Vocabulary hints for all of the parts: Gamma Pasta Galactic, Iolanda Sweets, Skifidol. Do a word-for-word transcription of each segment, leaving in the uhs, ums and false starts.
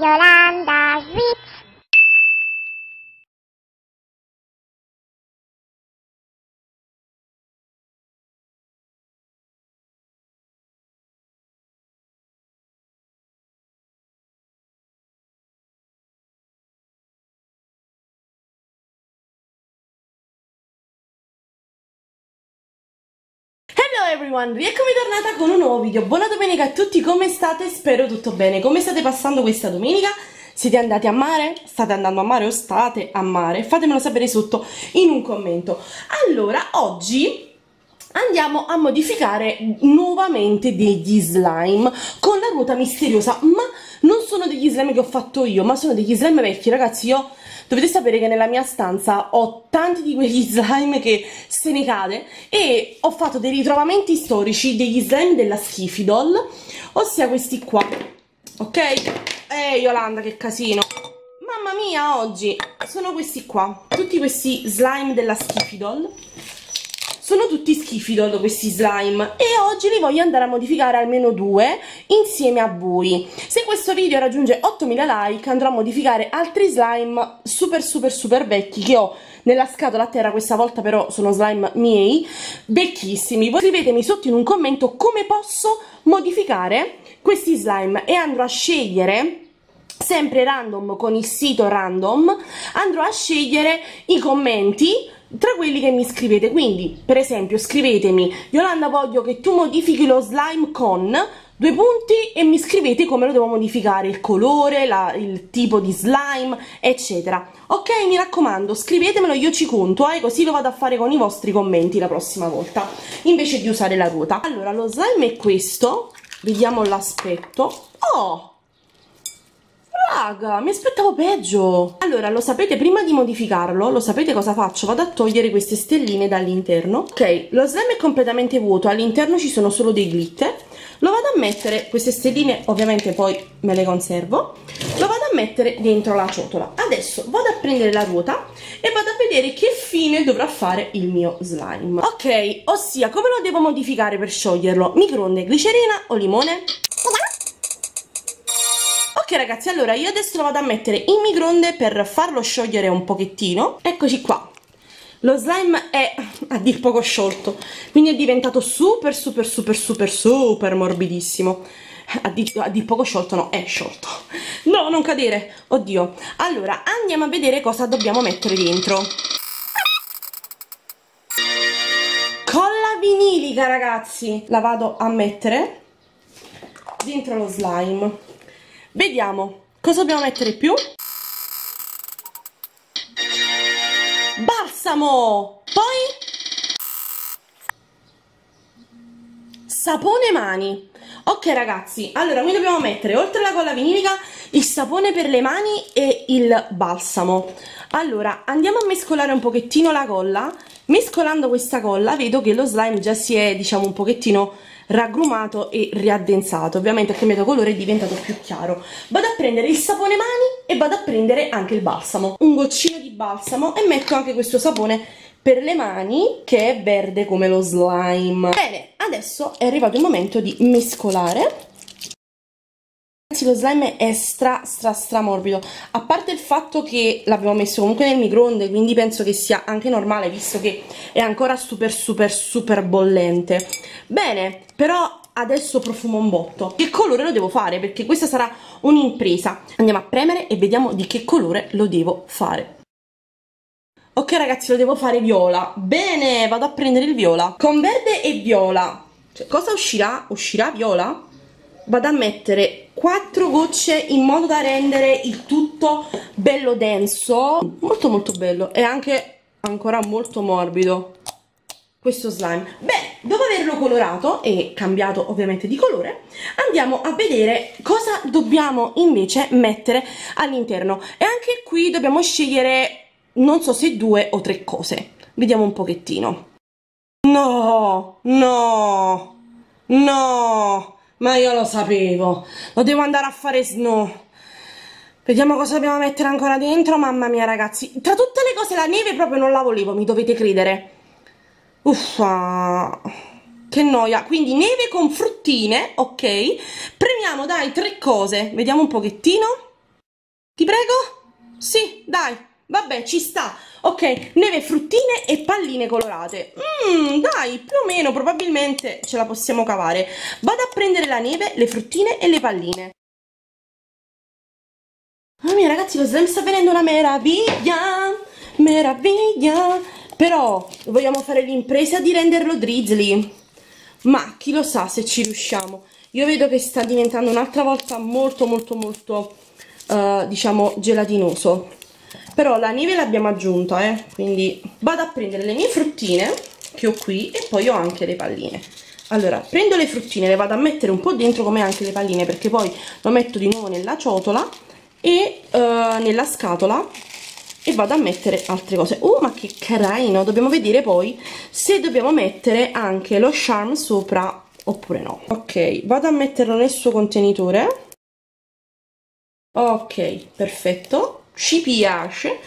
Iolanda Sweets. Ciao everyone, rieccomi tornata con un nuovo video. Buona domenica a tutti, come state? Spero tutto bene. Come state passando questa domenica? Siete andati a mare? State andando a mare o state a mare? Fatemelo sapere sotto in un commento. Allora, oggi andiamo a modificare nuovamente degli slime con la ruota misteriosa, ma non sono degli slime che ho fatto io, ma sono degli slime vecchi, ragazzi. Io dovete sapere che nella mia stanza ho tanti di quegli slime che se ne cade e ho fatto dei ritrovamenti storici degli slime della Skifidol, ossia questi qua, ok? Ehi Iolanda, che casino! Mamma mia, oggi sono questi qua, tutti questi slime della Skifidol. Sono tutti Skifidol questi slime e oggi li voglio andare a modificare almeno due insieme a voi. Se questo video raggiunge ottomila like andrò a modificare altri slime super super super vecchi che ho nella scatola a terra, questa volta però sono slime miei, vecchissimi. Voi scrivetemi sotto in un commento come posso modificare questi slime e andrò a scegliere, sempre random con il sito random, andrò a scegliere i commenti tra quelli che mi scrivete. Quindi per esempio scrivetemi: Iolanda, voglio che tu modifichi lo slime con due punti, e mi scrivete come lo devo modificare, il colore, la, il tipo di slime eccetera, ok? Mi raccomando, scrivetemelo, io ci conto, eh, così lo vado a fare con i vostri commenti la prossima volta invece di usare la ruota. Allora, lo slime è questo, vediamo l'aspetto. Oh raga, mi aspettavo peggio. Allora, lo sapete, prima di modificarlo, lo sapete cosa faccio? Vado a togliere queste stelline dall'interno. Ok, lo slime è completamente vuoto, all'interno ci sono solo dei glitter. Lo vado a mettere, queste stelline ovviamente poi me le conservo, lo vado a mettere dentro la ciotola. Adesso vado a prendere la ruota e vado a vedere che fine dovrà fare il mio slime. Ok, ossia, come lo devo modificare per scioglierlo? Microonde, glicerina o limone? Ok ragazzi, allora io adesso lo vado a mettere in microonde per farlo sciogliere un pochettino. Eccoci qua, lo slime è a dir poco sciolto, quindi è diventato super super super super super morbidissimo. A dir, a dir poco sciolto, no, è sciolto, no, non cadere, oddio. Allora andiamo a vedere cosa dobbiamo mettere dentro. Colla vinilica ragazzi, la vado a mettere dentro lo slime. Vediamo cosa dobbiamo mettere più. Balsamo, poi sapone mani. Ok ragazzi, allora noi dobbiamo mettere, oltre alla colla vinilica, il sapone per le mani e il balsamo. Allora andiamo a mescolare un pochettino la colla. Mescolando questa colla vedo che lo slime già si è, diciamo, un pochettino raggrumato e riaddensato, ovviamente ha cambiato colore, è diventato più chiaro. Vado a prendere il sapone mani e vado a prendere anche il balsamo, un goccino di balsamo, e metto anche questo sapone per le mani che è verde come lo slime. Bene, adesso è arrivato il momento di mescolare. Ragazzi, lo slime è stra stra stra morbido, a parte il fatto che l'abbiamo messo comunque nel microonde, quindi penso che sia anche normale visto che è ancora super super super bollente. Bene, però adesso profuma un botto. Che colore lo devo fare? Perché questa sarà un'impresa. Andiamo a premere e vediamo di che colore lo devo fare. Ok ragazzi, lo devo fare viola. Bene, vado a prendere il viola. Con verde e viola, cioè, cosa uscirà? Uscirà viola? Vado a mettere quattro gocce in modo da rendere il tutto bello denso, molto molto bello, e anche ancora molto morbido questo slime. Beh, dopo averlo colorato e cambiato ovviamente di colore, andiamo a vedere cosa dobbiamo invece mettere all'interno, e anche qui dobbiamo scegliere, non so se due o tre cose, vediamo un pochettino. No, no, no, ma io lo sapevo, lo devo andare a fare snow. Vediamo cosa dobbiamo mettere ancora dentro. Mamma mia ragazzi, tra tutte le cose la neve proprio non la volevo, mi dovete credere. Uffa, che noia. Quindi neve con fruttine, ok. Premiamo dai tre cose, vediamo un pochettino. Ti prego? Sì, dai, vabbè, ci sta. Ok, neve, fruttine e palline colorate. Mmm, dai, più o meno, probabilmente ce la possiamo cavare. Vado a prendere la neve, le fruttine e le palline. Mamma mia, ragazzi, lo slime sta venendo una meraviglia. Meraviglia. Però vogliamo fare l'impresa di renderlo drizzly. Ma chi lo sa se ci riusciamo. Io vedo che sta diventando un'altra volta molto, molto, molto... Uh, diciamo gelatinoso, però la neve l'abbiamo aggiunta, eh? Quindi vado a prendere le mie fruttine che ho qui e poi ho anche le palline. Allora prendo le fruttine, le vado a mettere un po' dentro come anche le palline, perché poi lo metto di nuovo nella ciotola e uh, nella scatola e vado a mettere altre cose. Oh, ma che carino, dobbiamo vedere poi se dobbiamo mettere anche lo charm sopra oppure no. Ok, vado a metterlo nel suo contenitore. Ok, perfetto, ci piace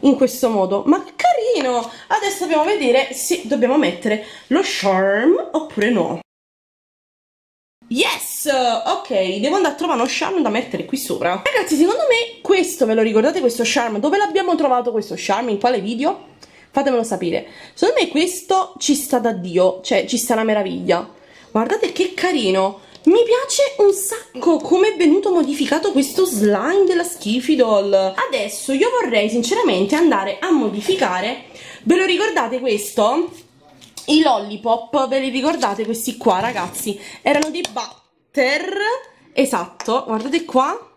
in questo modo, ma carino! Adesso dobbiamo vedere se dobbiamo mettere lo charm oppure no. Yes! Ok, devo andare a trovare uno charm da mettere qui sopra. Ragazzi, secondo me questo, ve lo ricordate questo charm? Dove l'abbiamo trovato questo charm? In quale video? Fatemelo sapere. Secondo me questo ci sta da Dio, cioè ci sta una meraviglia. Guardate che carino! Mi piace un sacco come è venuto modificato questo slime della Skifidol. Adesso io vorrei sinceramente andare a modificare, ve lo ricordate questo? I lollipop, ve li ricordate questi qua ragazzi? Erano dei butter, esatto, guardate qua.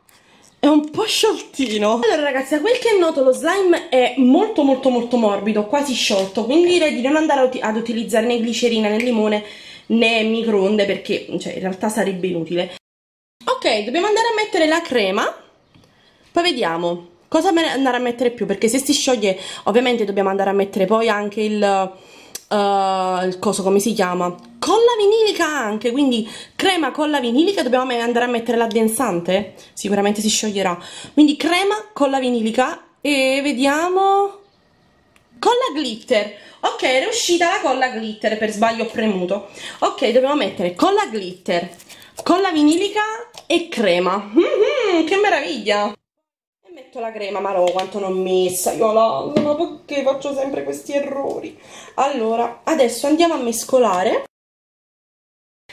È un po' scioltino. Allora ragazzi, a quel che è noto lo slime è molto molto molto morbido, quasi sciolto, quindi direi di non andare ad utilizzare né glicerina né limone né microonde, perché cioè, in realtà sarebbe inutile. Ok, dobbiamo andare a mettere la crema, poi vediamo cosa andare a mettere più, perché se si scioglie ovviamente dobbiamo andare a mettere poi anche il, uh, il coso, come si chiama, colla vinilica anche, quindi crema, colla vinilica, dobbiamo andare a mettere l'addensante, sicuramente si scioglierà, quindi crema, colla vinilica e vediamo... colla glitter. Ok, era uscita la colla glitter, per sbaglio ho premuto. Ok, dobbiamo mettere colla glitter, colla vinilica e crema. Mm-hmm, che meraviglia! E metto la crema, ma no, quanto non ho messa, Iolanda, ma perché faccio sempre questi errori? Allora, adesso andiamo a mescolare.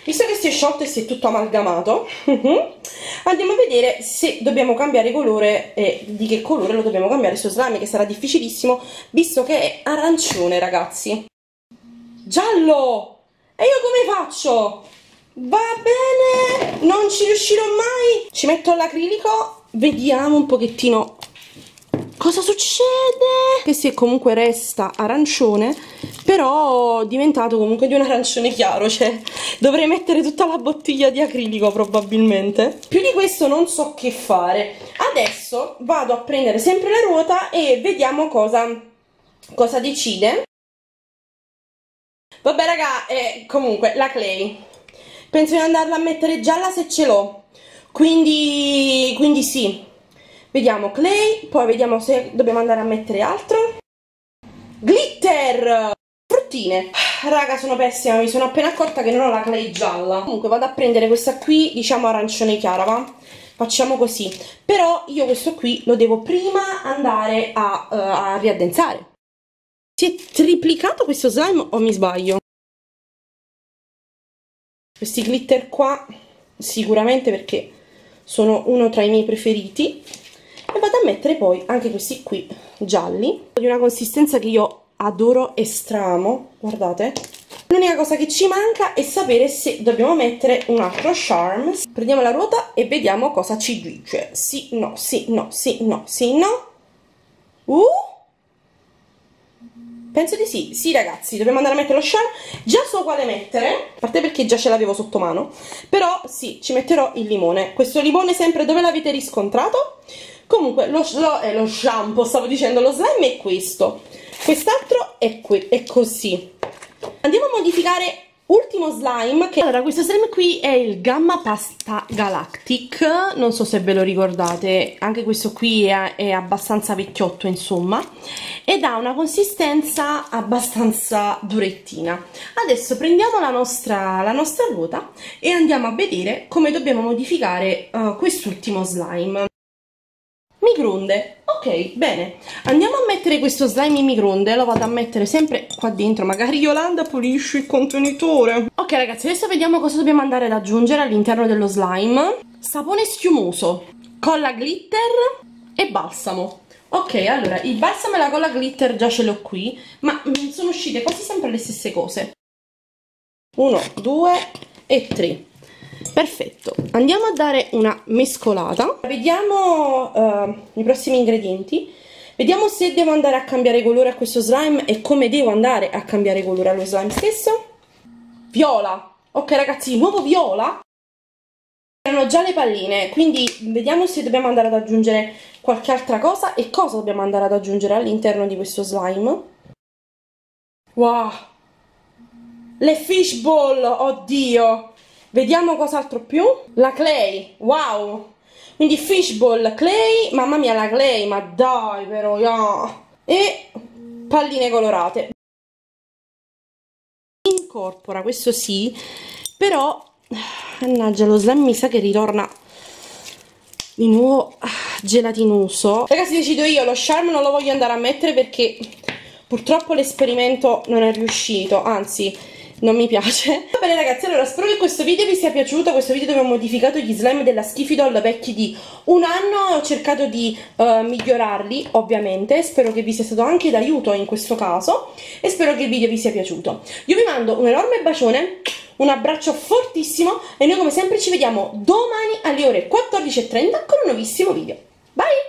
Visto che si è sciolto e si è tutto amalgamato, andiamo a vedere se dobbiamo cambiare colore e di che colore lo dobbiamo cambiare su slime, che sarà difficilissimo visto che è arancione, ragazzi. Giallo! E io come faccio? Va bene, non ci riuscirò mai. Ci metto l'acrilico, vediamo un pochettino cosa succede. Che si è comunque resta arancione, però è diventato comunque di un arancione chiaro, cioè dovrei mettere tutta la bottiglia di acrilico probabilmente. Più di questo non so che fare. Adesso vado a prendere sempre la ruota e vediamo cosa, cosa decide. Vabbè raga, eh, comunque la clay penso di andarla a mettere gialla se ce l'ho, quindi, quindi sì. Vediamo clay, poi vediamo se dobbiamo andare a mettere altro. Glitter! Fruttine. Raga, sono pessima, mi sono appena accorta che non ho la clay gialla. Comunque vado a prendere questa qui, diciamo arancione chiara, va? Facciamo così. Però io questo qui lo devo prima andare a, uh, a riaddensare. Si è triplicato questo slime o mi sbaglio? Questi glitter qua, sicuramente, perché sono uno tra i miei preferiti. E vado a mettere poi anche questi qui gialli, di una consistenza che io adoro e stramo, guardate. L'unica cosa che ci manca è sapere se dobbiamo mettere un altro charm. Prendiamo la ruota e vediamo cosa ci dice. Sì, no, sì, no, sì, no, sì, no. Uh? Penso di sì. Sì ragazzi, dobbiamo andare a mettere lo charm. Già so quale mettere, a parte perché già ce l'avevo sotto mano. Però sì, ci metterò il limone. Questo limone sempre dove l'avete riscontrato? Comunque lo, lo, eh, lo shampoo, stavo dicendo, lo slime è questo, quest'altro è, qui, è così. Andiamo a modificare ultimo slime che... Allora, questo slime qui è il Gamma Pasta Galactic, non so se ve lo ricordate, anche questo qui è, è abbastanza vecchiotto insomma, ed ha una consistenza abbastanza durettina. Adesso prendiamo la nostra, la nostra ruota e andiamo a vedere come dobbiamo modificare uh, quest'ultimo slime. microonde. Ok, bene, andiamo a mettere questo slime in microonde. Lo vado a mettere sempre qua dentro. Magari Iolanda pulisce il contenitore. Ok ragazzi, adesso vediamo cosa dobbiamo andare ad aggiungere all'interno dello slime. Sapone schiumoso, colla glitter e balsamo. Ok, allora, il balsamo e la colla glitter già ce l'ho qui, ma sono uscite quasi sempre le stesse cose. Uno, due e tre. Perfetto, andiamo a dare una mescolata. Vediamo uh, i prossimi ingredienti. Vediamo se devo andare a cambiare colore a questo slime e come devo andare a cambiare colore allo slime stesso. Viola, ok ragazzi, di nuovo viola. Erano già le palline, quindi vediamo se dobbiamo andare ad aggiungere qualche altra cosa e cosa dobbiamo andare ad aggiungere all'interno di questo slime. Wow, le fishball, oddio. Vediamo cos'altro più. La clay, wow. Quindi fishball, clay, mamma mia la clay, ma dai però, yeah. E palline colorate. Incorpora, questo sì, però, mannaggia, lo slime mi sa che ritorna di nuovo gelatinoso. Ragazzi, decido io, lo charm non lo voglio andare a mettere perché purtroppo l'esperimento non è riuscito, anzi... non mi piace. Va bene ragazzi, allora spero che questo video vi sia piaciuto, questo video dove ho modificato gli slime della Skifidol vecchi di un anno, ho cercato di uh, migliorarli ovviamente, spero che vi sia stato anche d'aiuto in questo caso e spero che il video vi sia piaciuto. Io vi mando un enorme bacione, un abbraccio fortissimo e noi come sempre ci vediamo domani alle ore quattordici e trenta con un nuovissimo video. Bye!